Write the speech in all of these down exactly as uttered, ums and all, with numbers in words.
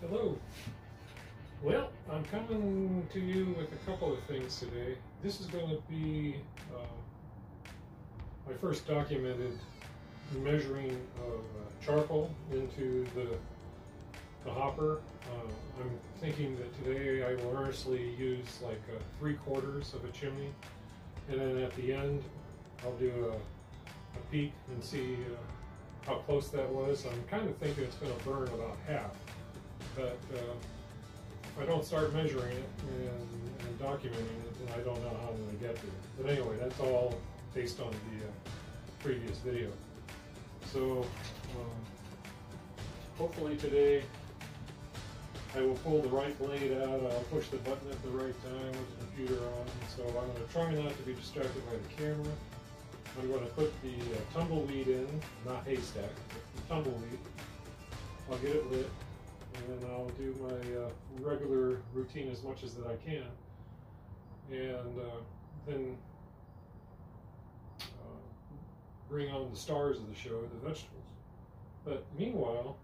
Hello. Well, I'm coming to you with a couple of things today. This is going to be uh, my first documented measuring of uh, charcoal into the, the hopper. Uh, I'm thinking that today I will earnestly use like uh, three quarters of a chimney, and then at the end I'll do a, a peek and see uh, how close that was. I'm kind of thinking it's going to burn about half, but uh, if I don't start measuring it and, and documenting it, then I don't know how I'm going to get there. But anyway, that's all based on the uh, previous video. So um, hopefully today I will pull the right blade out. I'll push the button at the right time with the computer on. So I'm going to try not to be distracted by the camera. I'm going to put the uh, tumbleweed in, not haystack, but the tumbleweed. I'll get it lit, and then I'll do my uh, regular routine as much as that I can. And uh, then uh, bring on the stars of the show, the vegetables. But meanwhile,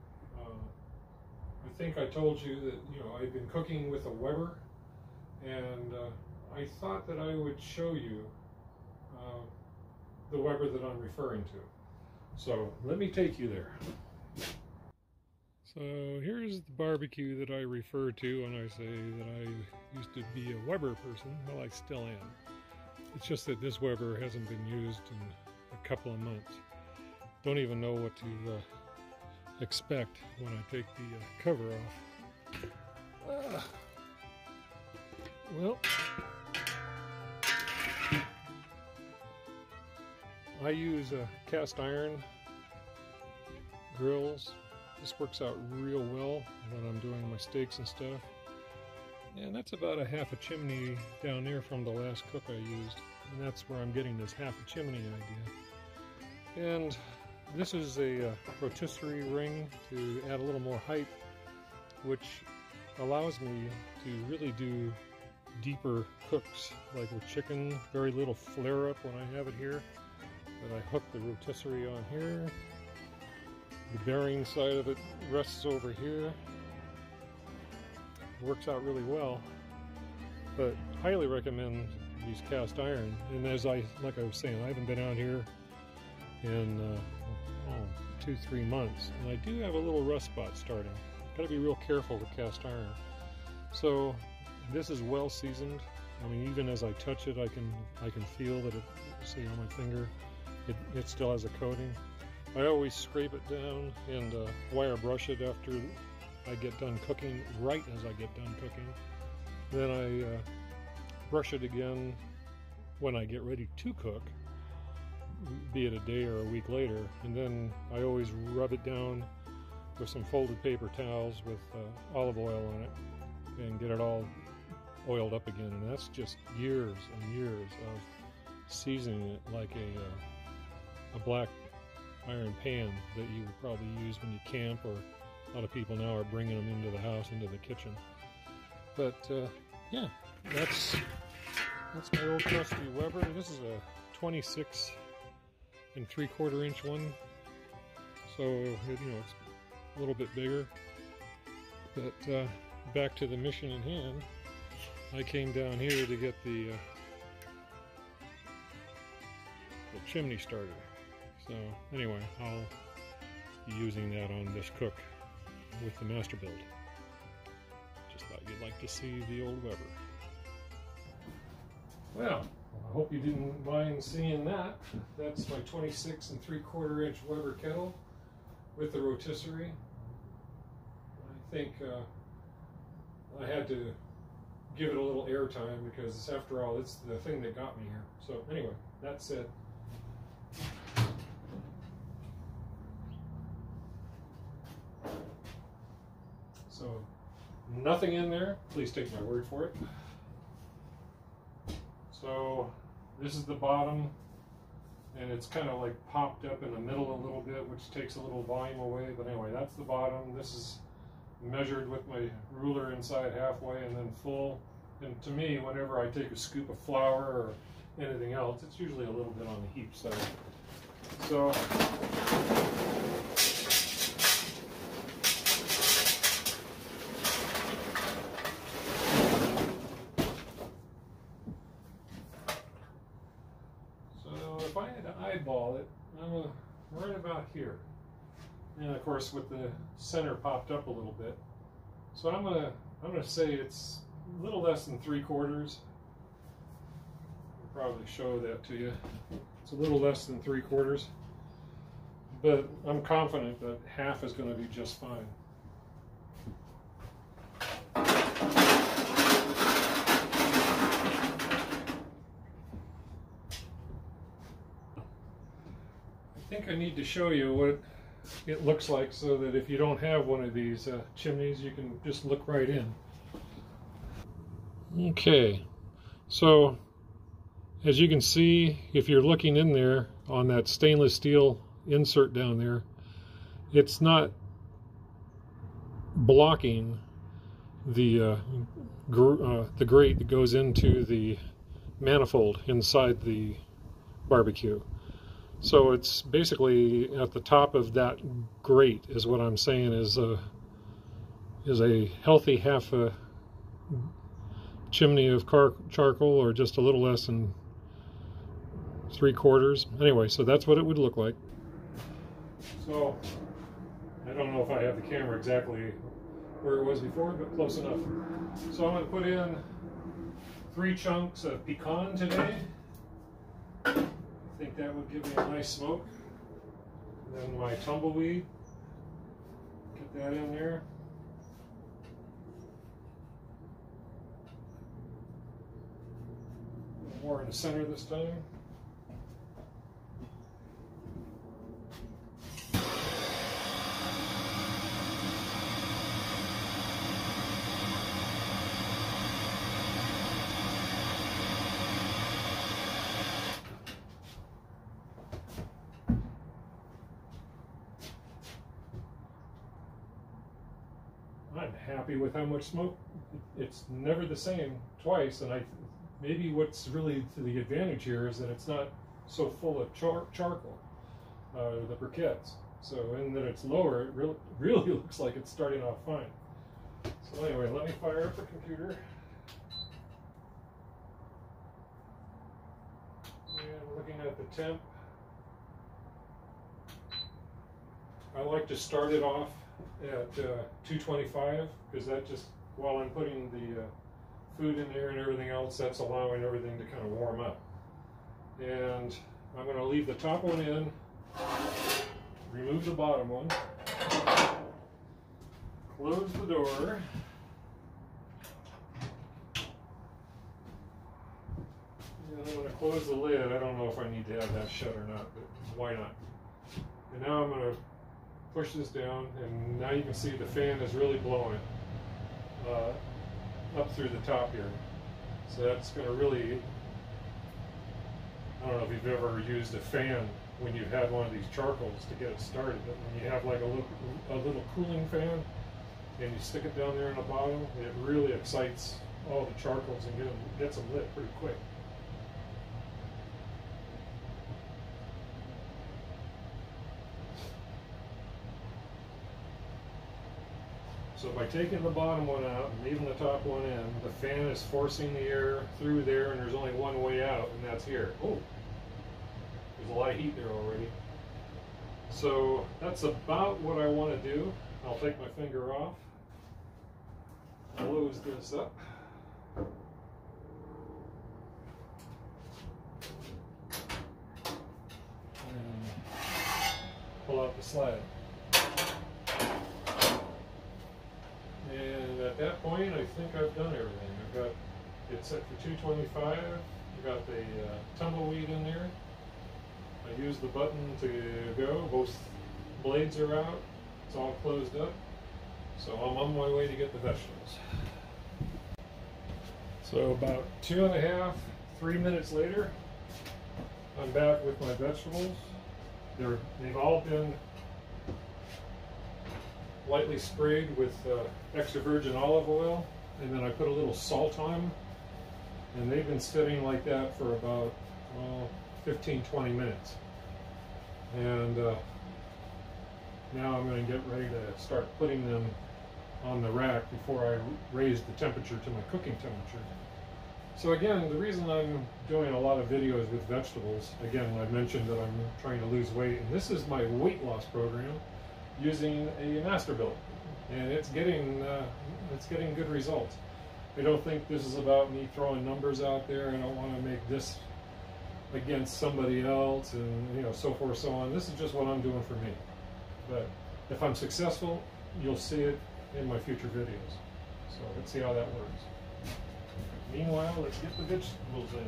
uh, I think I told you that, you know, I've been cooking with a Weber, and uh, I thought that I would show you uh, the Weber that I'm referring to. So let me take you there. So here's the barbecue that I refer to when I say that I used to be a Weber person. Well, I still am. It's just that this Weber hasn't been used in a couple of months. Don't even know what to uh, expect when I take the uh, cover off. Uh, well, I use uh, cast iron grills. This works out real well when I'm doing my steaks and stuff. And that's about a half a chimney down there from the last cook I used, and that's where I'm getting this half a chimney idea. And this is a uh, rotisserie ring to add a little more height, which allows me to really do deeper cooks, like with chicken. Very little flare up when I have it here. But I hook the rotisserie on here. The bearing side of it rests over here. It works out really well, but highly recommend these cast iron. And as I, like I was saying, I haven't been out here in uh, oh, two, three months. And I do have a little rust spot starting. Gotta be real careful with cast iron. So this is well seasoned. I mean, even as I touch it, I can I can feel that it, see on my finger, it, it still has a coating. I always scrape it down and uh, wire brush it after I get done cooking, right as I get done cooking. Then I uh, brush it again when I get ready to cook, be it a day or a week later, and then I always rub it down with some folded paper towels with uh, olive oil on it and get it all oiled up again. And that's just years and years of seasoning it like a, uh, a black iron pan that you would probably use when you camp, or a lot of people now are bringing them into the house, into the kitchen. But uh, yeah, that's that's my old trusty Weber. This is a twenty-six and three quarter inch one, so it, you know, it's a little bit bigger. But uh, back to the mission in hand, I came down here to get the uh, the chimney starter. So anyway, I'll be using that on this cook with the Masterbuilt. Just thought you'd like to see the old Weber. Well, I hope you didn't mind seeing that. That's my twenty-six and three quarter inch Weber kettle with the rotisserie. I think uh, I had to give it a little air time because, after all, it's the thing that got me here. So anyway, that's it. So, nothing in there, please take my word for it. So, this is the bottom, and it's kind of like popped up in the middle a little bit, which takes a little volume away, but anyway, that's the bottom. This is measured with my ruler inside halfway and then full. And to me, whenever I take a scoop of flour or anything else, it's usually a little bit on the heap side. So, eyeball it. I'm gonna, right about here. And of course with the center popped up a little bit. So I'm gonna I'm gonna say it's a little less than three quarters. I'll probably show that to you. It's a little less than three quarters. But I'm confident that half is going to be just fine. I think I need to show you what it looks like so that if you don't have one of these uh, chimneys, you can just look right in. Okay, so as you can see, if you're looking in there on that stainless steel insert down there, it's not blocking the uh, gr uh, the grate that goes into the manifold inside the barbecue. So it's basically at the top of that grate is what I'm saying is a is a healthy half a chimney of car charcoal, or just a little less than three quarters. Anyway, so that's what it would look like. So I don't know if I have the camera exactly where it was before, but close enough. So I'm going to put in three chunks of pecan today. I think that would give me a nice smoke. And then my tumbleweed, get that in there. More in the center this time. I'm happy with how much smoke. It's never the same twice, and I maybe what's really to the advantage here is that it's not so full of char charcoal, uh, the briquettes. So, and that it's lower, it re really looks like it's starting off fine. So anyway, let me fire up the computer. And looking at the temp, I like to start it off at uh, two twenty-five, because that just, while I'm putting the uh, food in there and everything else, that's allowing everything to kind of warm up. And I'm going to leave the top one in, remove the bottom one, close the door, and I'm going to close the lid. I don't know if I need to have that shut or not, but why not? And now I'm going to push this down, and now you can see the fan is really blowing uh, up through the top here. So that's going to really, I don't know if you've ever used a fan when you've had one of these charcoals to get it started, but when you have like a little, a little cooling fan and you stick it down there in the bottom, it really excites all the charcoals and gets them lit pretty quick. So by taking the bottom one out and leaving the top one in, the fan is forcing the air through there, and there's only one way out, and that's here. Oh, there's a lot of heat there already. So that's about what I want to do. I'll take my finger off, close this up. And pull out the slide. And at that point, I think I've done everything. I've got it set for two twenty-five. I've got the uh, tumbleweed in there. I use the button to go. Both blades are out. It's all closed up. So I'm on my way to get the vegetables. So about two and a half, three minutes later, I'm back with my vegetables. They're, they've all been lightly sprayed with uh, extra virgin olive oil, and then I put a little salt on them, and they've been sitting like that for about well, fifteen to twenty minutes, and uh, now I'm going to get ready to start putting them on the rack before I raise the temperature to my cooking temperature. So again, the reason I'm doing a lot of videos with vegetables, again, I mentioned that I'm trying to lose weight, and this is my weight loss program using a Masterbuilt, and it's getting uh, it's getting good results. I don't think this is about me throwing numbers out there. I don't want to make this against somebody else, and you know, so forth, so on. This is just what I'm doing for me. But if I'm successful, you'll see it in my future videos. So let's see how that works. Meanwhile, let's get the vegetables in.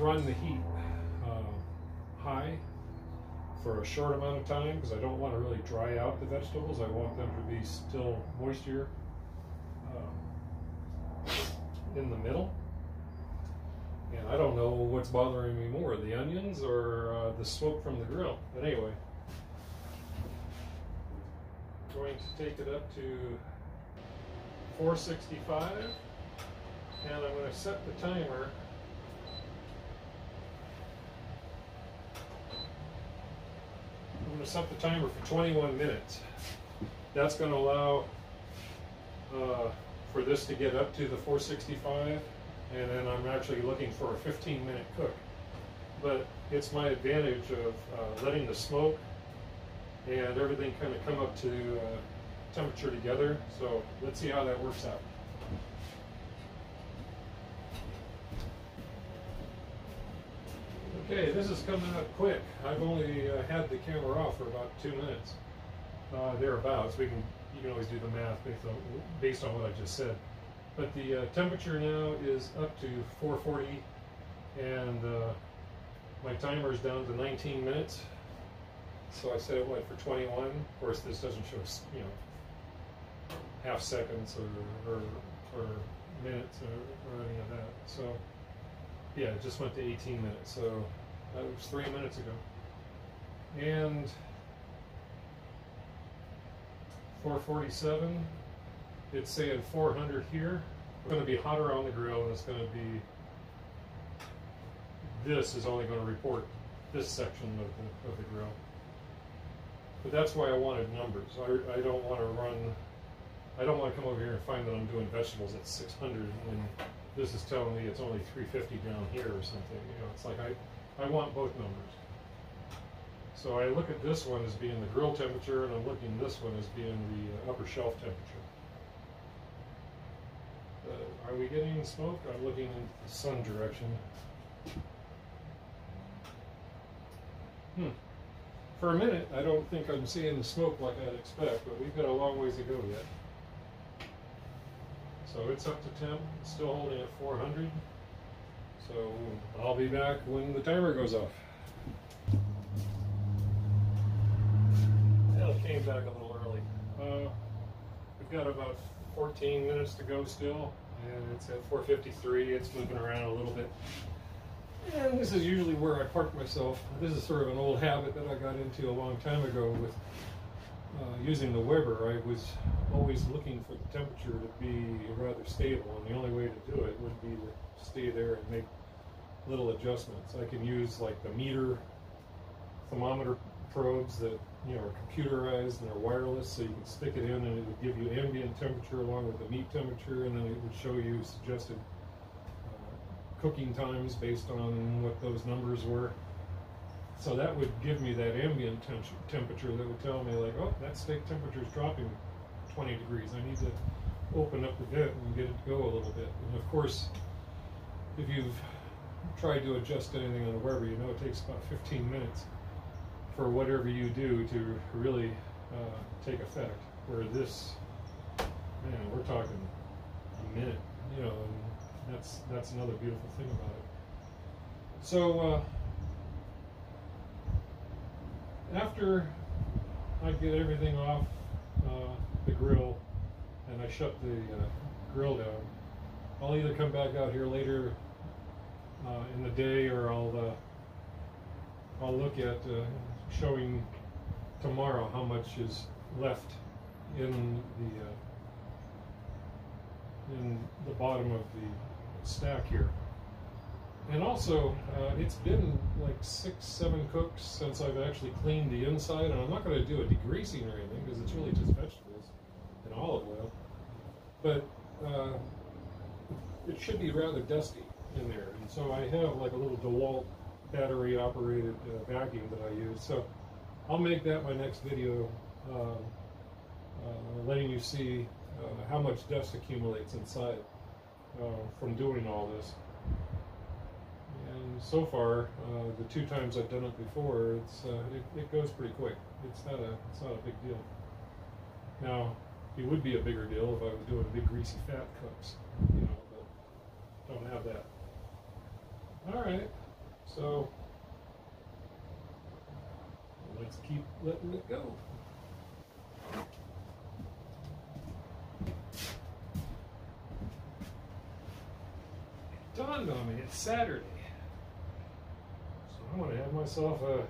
Run the heat uh, high for a short amount of time, because I don't want to really dry out the vegetables. I want them to be still moisture um, in the middle. And I don't know what's bothering me more, the onions or uh, the smoke from the grill. But anyway, I'm going to take it up to four sixty-five, and I'm going to set the timer I'm going to set the timer for twenty-one minutes. That's going to allow uh, for this to get up to the four sixty-five, and then I'm actually looking for a fifteen minute cook. But it's my advantage of uh, letting the smoke and everything kind of come up to uh, temperature together. So let's see how that works out. Okay, this is coming up quick. I've only uh, had the camera off for about two minutes, uh, thereabouts. We can you can always do the math based on based on what I just said. But the uh, temperature now is up to four forty, and uh, my timer is down to nineteen minutes. So I set it what for twenty-one. Of course, this doesn't show you know half seconds or or, or minutes or, or any of that. So. Yeah, it just went to eighteen minutes, so that was three minutes ago. And four forty-seven, it's saying four hundred here. It's going to be hotter on the grill, and it's going to be, this is only going to report this section of the, of the grill. But that's why I wanted numbers. I, I don't want to run, I don't want to come over here and find that I'm doing vegetables at six hundred when this is telling me it's only three fifty down here or something. You know, it's like I, I want both numbers. So I look at this one as being the grill temperature, and I'm looking at this one as being the upper shelf temperature. Uh, are we getting smoke? I'm looking in the sun direction. Hmm. For a minute, I don't think I'm seeing the smoke like I'd expect, but we've got a long ways to go yet. So it's up to temp, still holding at four hundred. So I'll be back when the timer goes off. Well, it came back a little early. Uh, we've got about fourteen minutes to go still, and it's at four fifty-three. It's moving around a little bit. And this is usually where I park myself. This is sort of an old habit that I got into a long time ago with Uh, using the Weber. I was always looking for the temperature to be rather stable, and the only way to do it would be to stay there and make little adjustments. I can use like the meter thermometer probes that you know are computerized and are wireless, so you can stick it in and it would give you ambient temperature along with the meat temperature, and then it would show you suggested uh, cooking times based on what those numbers were. So that would give me that ambient temperature that would tell me, like, oh, that steak temperature is dropping twenty degrees. I need to open up the vent and get it to go a little bit. And of course, if you've tried to adjust anything on a Weber, you know it takes about fifteen minutes for whatever you do to really uh, take effect. Where this, man, we're talking a minute, you know, and that's that's another beautiful thing about it. So uh, after I get everything off uh, the grill and I shut the uh, grill down, I'll either come back out here later uh, in the day, or I'll uh, I'll look at uh, showing tomorrow how much is left in the uh, in the bottom of the stack here. And also, uh, it's been like six, seven cooks since I've actually cleaned the inside, and I'm not going to do a degreasing or anything because it's really just vegetables and olive oil. But uh, it should be rather dusty in there, and so I have like a little DeWalt battery-operated uh, vacuum that I use. So I'll make that my next video, uh, uh, letting you see uh, how much dust accumulates inside uh, from doing all this. So far, uh, the two times I've done it before, it's uh, it, it goes pretty quick. It's not a it's not a big deal. Now, it would be a bigger deal if I was doing big greasy fat cups, you know, but don't have that. All right, so let's keep letting it go. It dawned on me, it's Saturday. I want to have myself a,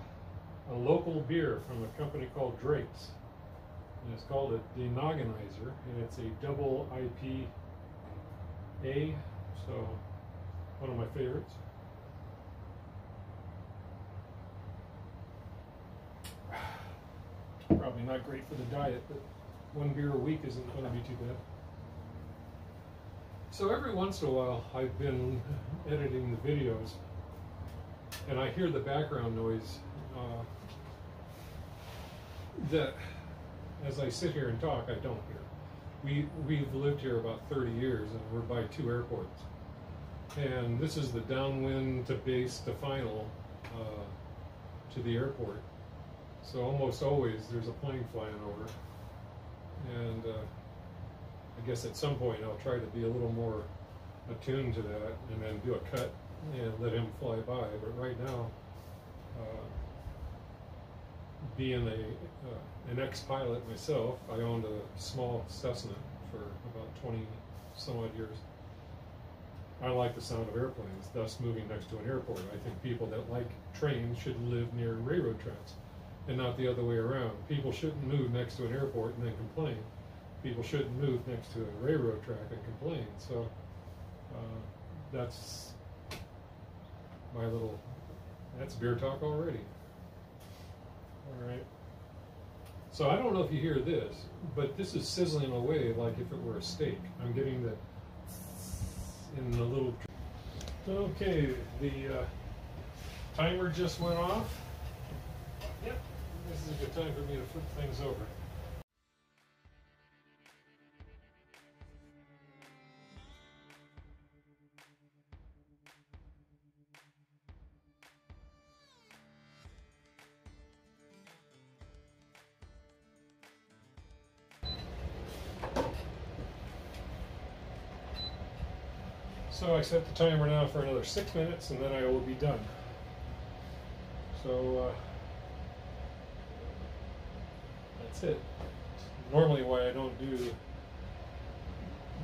a local beer from a company called Drake's. And it's called a Denogonizer, and it's a double I P A, so one of my favorites. Probably not great for the diet, but one beer a week isn't going to be too bad. So every once in a while, I've been editing the videos, and I hear the background noise uh, that, as I sit here and talk, I don't hear. We, we've lived here about thirty years, and we're by two airports. And this is the downwind to base to final uh, to the airport. So almost always there's a plane flying over. And uh, I guess at some point I'll try to be a little more attuned to that and then do a cut and let him fly by. But right now, uh, being a uh, an ex-pilot myself, I owned a small Cessna for about twenty some odd years. I like the sound of airplanes, thus moving next to an airport. I think people that like trains should live near railroad tracks and not the other way around. People shouldn't move next to an airport and then complain. People shouldn't move next to a railroad track and complain. So uh, that's my little, that's beer talk already. All right. So I don't know if you hear this, but this is sizzling away like if it were a steak. I'm getting the in the little. Okay, the uh, timer just went off. Yep, this is a good time for me to flip things over. So I set the timer now for another six minutes, and then I will be done. So uh, that's it. Normally, why I don't do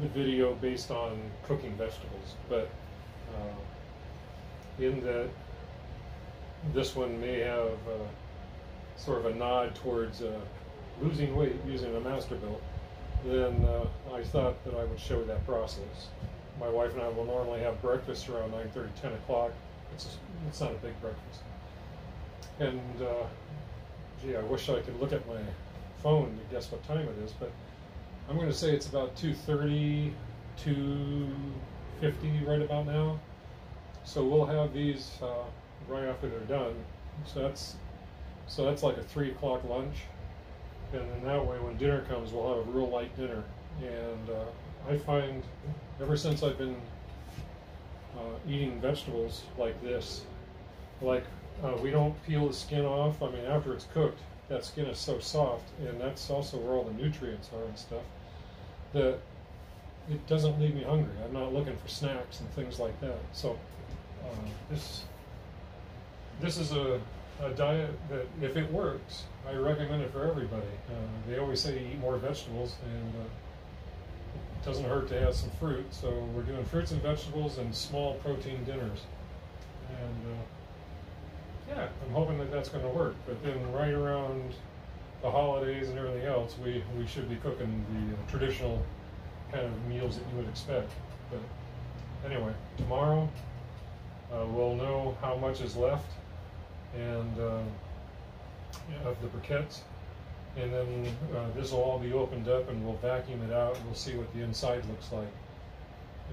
the video based on cooking vegetables, but uh, in that this one may have uh, sort of a nod towards uh, losing weight using a Masterbuilt, then uh, I thought that I would show that process. My wife and I will normally have breakfast around nine thirty, ten o'clock. It's, it's not a big breakfast. And, uh, gee, I wish I could look at my phone to guess what time it is, but I'm going to say it's about two thirty, two fifty right about now. So we'll have these uh, right after they're done, So that's so that's like a three o'clock lunch, and then that way when dinner comes we'll have a real light dinner. And uh, I find ever since I've been uh, eating vegetables like this, like uh, we don't peel the skin off. I mean, after it's cooked, that skin is so soft, and that's also where all the nutrients are and stuff, that it doesn't leave me hungry. I'm not looking for snacks and things like that. So uh, this this is a, a diet that, if it works, I recommend it for everybody. Uh, they always say eat more vegetables, and uh, it doesn't hurt to have some fruit. So we're doing fruits and vegetables and small protein dinners. And uh, yeah, I'm hoping that that's going to work. But then right around the holidays and everything else, we, we should be cooking the uh, traditional kind of meals that you would expect. But anyway, tomorrow uh, we'll know how much is left and uh, of the briquettes, and then uh, this will all be opened up and we'll vacuum it out and we'll see what the inside looks like.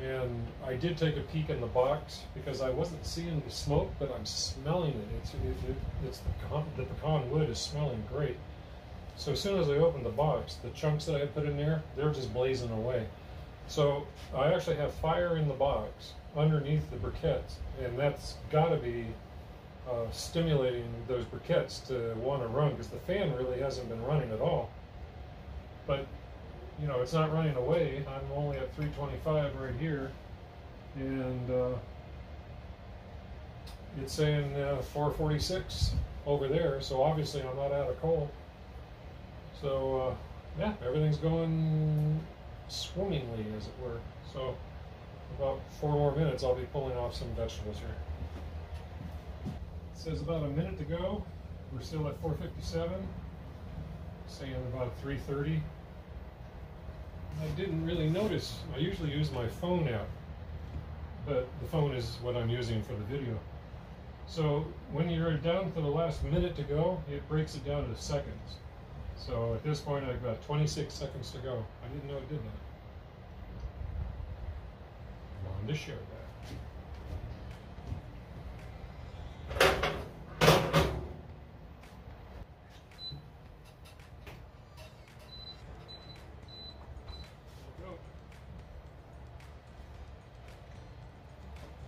And I did take a peek in the box because I wasn't seeing the smoke, but I'm smelling it. It's, it, it, it's the, pecan, the pecan wood is smelling great. So as soon as I opened the box, the chunks that I put in there, they're just blazing away. So I actually have fire in the box underneath the briquettes, and that's got to be uh, stimulating those briquettes to want to run, because the fan really hasn't been running at all. But you know, it's not running away. I'm only at three twenty-five right here, and uh, it's saying uh, four forty-six over there, so obviously I'm not out of coal. So uh, yeah, everything's going swimmingly, as it were. So about four more minutes I'll be pulling off some vegetables here. It says about a minute to go. We're still at four fifty-seven, saying about three thirty. I didn't really notice. I usually use my phone app, but the phone is what I'm using for the video. So when you're down to the last minute to go, it breaks it down to seconds. So at this point, I've got twenty-six seconds to go. I didn't know it did that. I wanted to share that.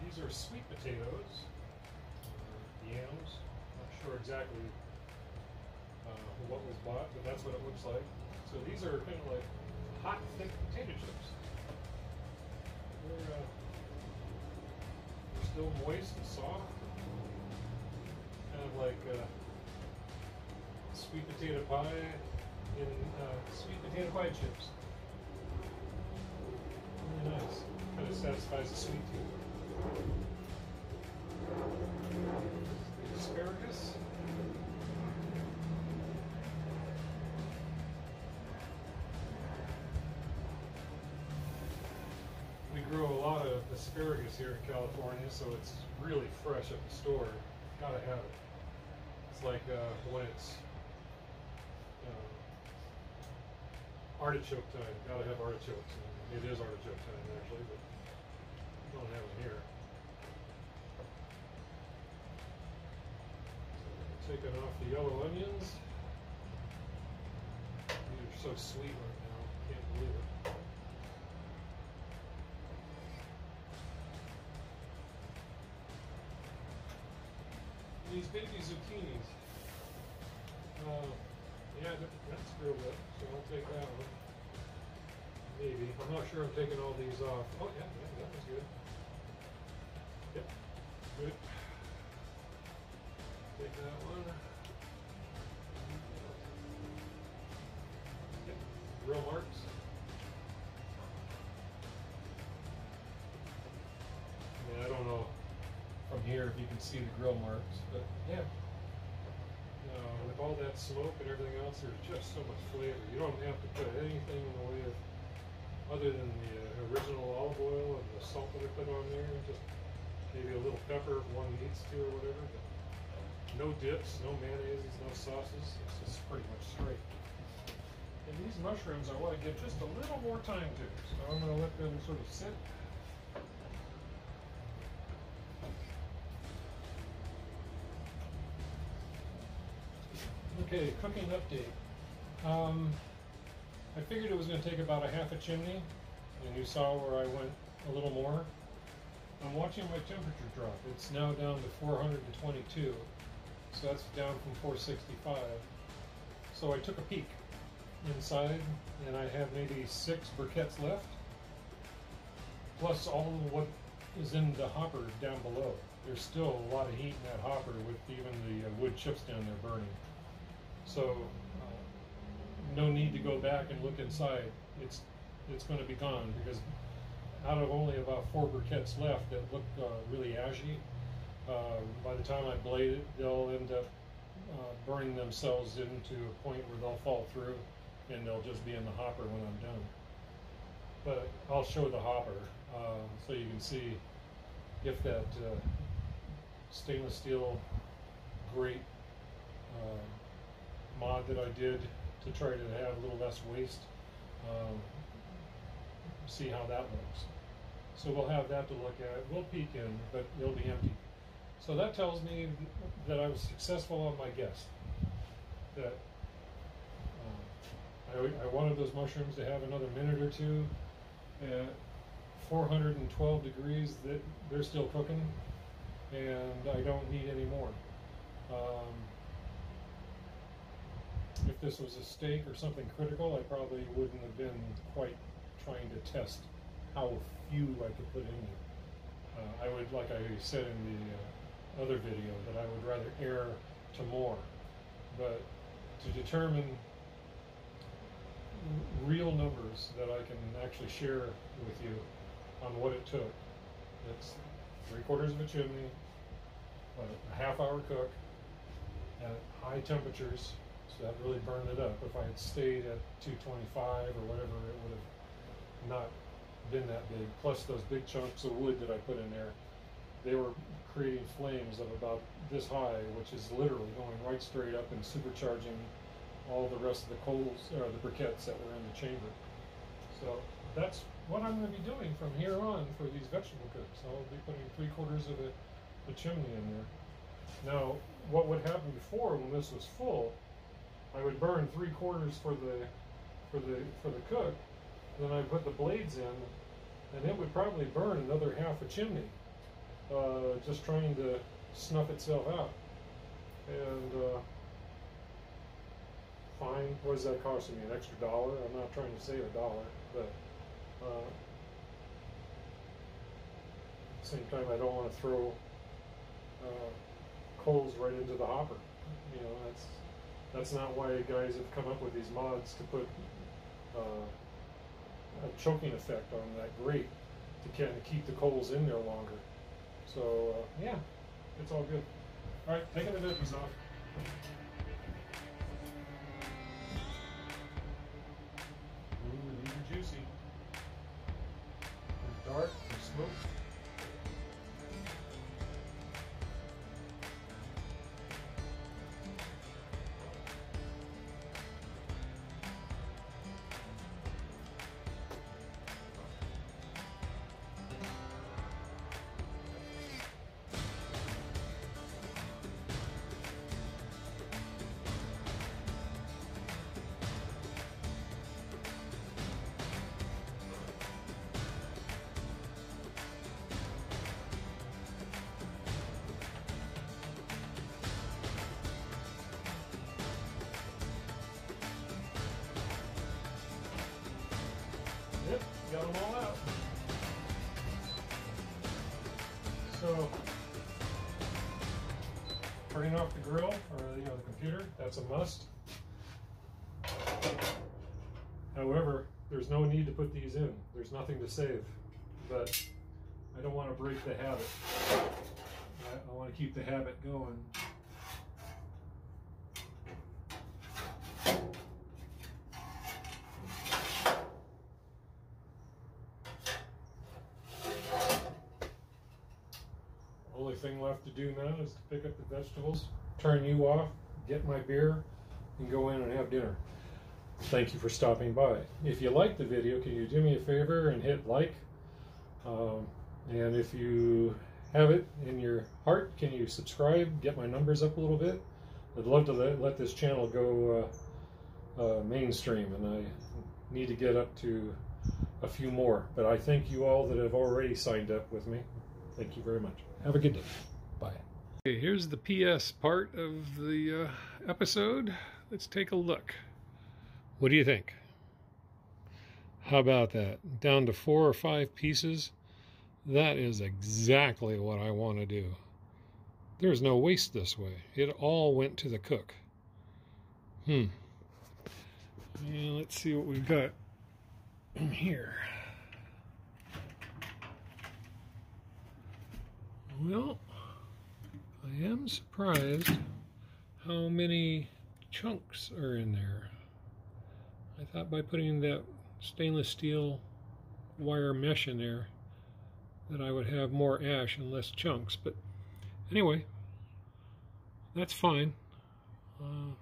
These are sweet potatoes, or yams. Not sure exactly uh, what was bought, but that's what it looks like. So these are kind of like hot, thick potato chips. They're, uh, they're still moist and soft, kind of like uh, sweet potato pie in uh, sweet potato pie chips. Really nice. Kind of satisfies the sweet tooth. The asparagus. We grow a lot of asparagus here in California, so it's really fresh at the store. Gotta have it. It's like uh, when it's uh, artichoke time. Gotta have artichokes. It is artichoke time actually, but we don't have it here. Taking off the yellow onions. These are so sweet right now, I can't believe it. These baby zucchinis. Uh, yeah, that's real good, so I'll take that one. Maybe. I'm not sure I'm taking all these off. Oh, yeah, yeah, that was good. Yep, good. Take that one. Yep. Real marks. I mean, I don't know from here if you can see the grill marks, but yeah. Uh, with all that smoke and everything else, there's just so much flavor. You don't have to put anything in the way of, other than the uh, original olive oil and the salt that I put on there, and just maybe a little pepper if one needs to or whatever. But no dips, no mayonnaises, no sauces. It's just pretty much straight. And these mushrooms I want to give just a little more time to, so I'm going to let them sort of sit. Okay, cooking update. Um, I figured it was going to take about a half a chimney, and you saw where I went a little more. I'm watching my temperature drop. It's now down to four hundred twenty-two, so that's down from four sixty-five. So I took a peek inside, and I have maybe six briquettes left, plus all of what is in the hopper down below. There's still a lot of heat in that hopper with even the wood chips down there burning. So uh, no need to go back and look inside. It's it's going to be gone, because out of only about four briquettes left that look uh, really ashy, uh, by the time I blade it, they'll end up uh, burning themselves into a point where they'll fall through, and they'll just be in the hopper when I'm done. But I'll show the hopper uh, so you can see if that uh, stainless steel grate uh, mod that I did to try to have a little less waste, um, see how that looks. So we'll have that to look at. We'll peek in, but it'll be empty. So that tells me that I was successful on my guess. That uh, I, I wanted those mushrooms to have another minute or two. At four hundred twelve degrees, that they're still cooking, and I don't need any more. Um, If this was a steak or something critical, I probably wouldn't have been quite trying to test how few I could put in there. Uh, I would, like I said in the uh, other video, that I would rather err to more. But to determine real numbers that I can actually share with you on what it took, it's three quarters of a chimney, a half hour cook, at high temperatures. So that really burned it up. If I had stayed at two twenty-five or whatever, it would have not been that big. Plus those big chunks of wood that I put in there, they were creating flames of about this high, which is literally going right straight up and supercharging all the rest of the coals, or the briquettes that were in the chamber. So that's what I'm going to be doing from here on for these vegetable cooks. I'll be putting three quarters of a, a chimney in there. Now, what would happen before, when this was full, I would burn three quarters for the for the for the cook, then I put the blades in, and it would probably burn another half a chimney, uh, just trying to snuff itself out. And uh, fine, what is that costing me? An extra dollar? I'm not trying to save a dollar, but uh, at the same time, I don't want to throw uh, coals right into the hopper. You know, that's. That's not why guys have come up with these mods, to put uh, a choking effect on that grate to kind of keep the coals in there longer. So, uh, yeah, it's all good. All right, taking the veggies off. Ooh, these are juicy. They're dark, they're smoked. Yep, got them all out. So, turning off the grill, or you know, the computer, that's a must. However, there's no need to put these in. There's nothing to save, but I don't want to break the habit. I, I want to keep the habit going. Thing left to do now is to pick up the vegetables, turn you off, get my beer, and go in and have dinner. Thank you for stopping by. If you liked the video, can you do me a favor and hit like? Um, and if you have it in your heart, can you subscribe, get my numbers up a little bit? I'd love to let this channel go uh, uh, mainstream, and I need to get up to a few more. But I thank you all that have already signed up with me. Thank you very much. Have a good day. Bye. Okay, here's the P S part of the uh, episode. Let's take a look. What do you think? How about that? Down to four or five pieces. That is exactly what I want to do. There's no waste this way. It all went to the cook. Hmm. Yeah, let's see what we've got in here. Well, I am surprised how many chunks are in there. I thought by putting that stainless steel wire mesh in there that I would have more ash and less chunks, but anyway, that's fine. Uh,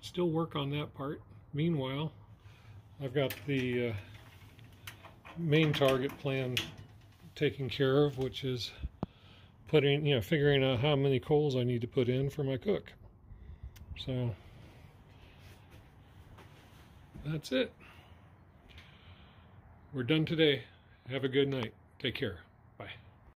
still work on that part. Meanwhile, I've got the uh, main target plan taken care of, which is putting, you know, figuring out how many coals I need to put in for my cook. So that's it. We're done today. Have a good night. Take care.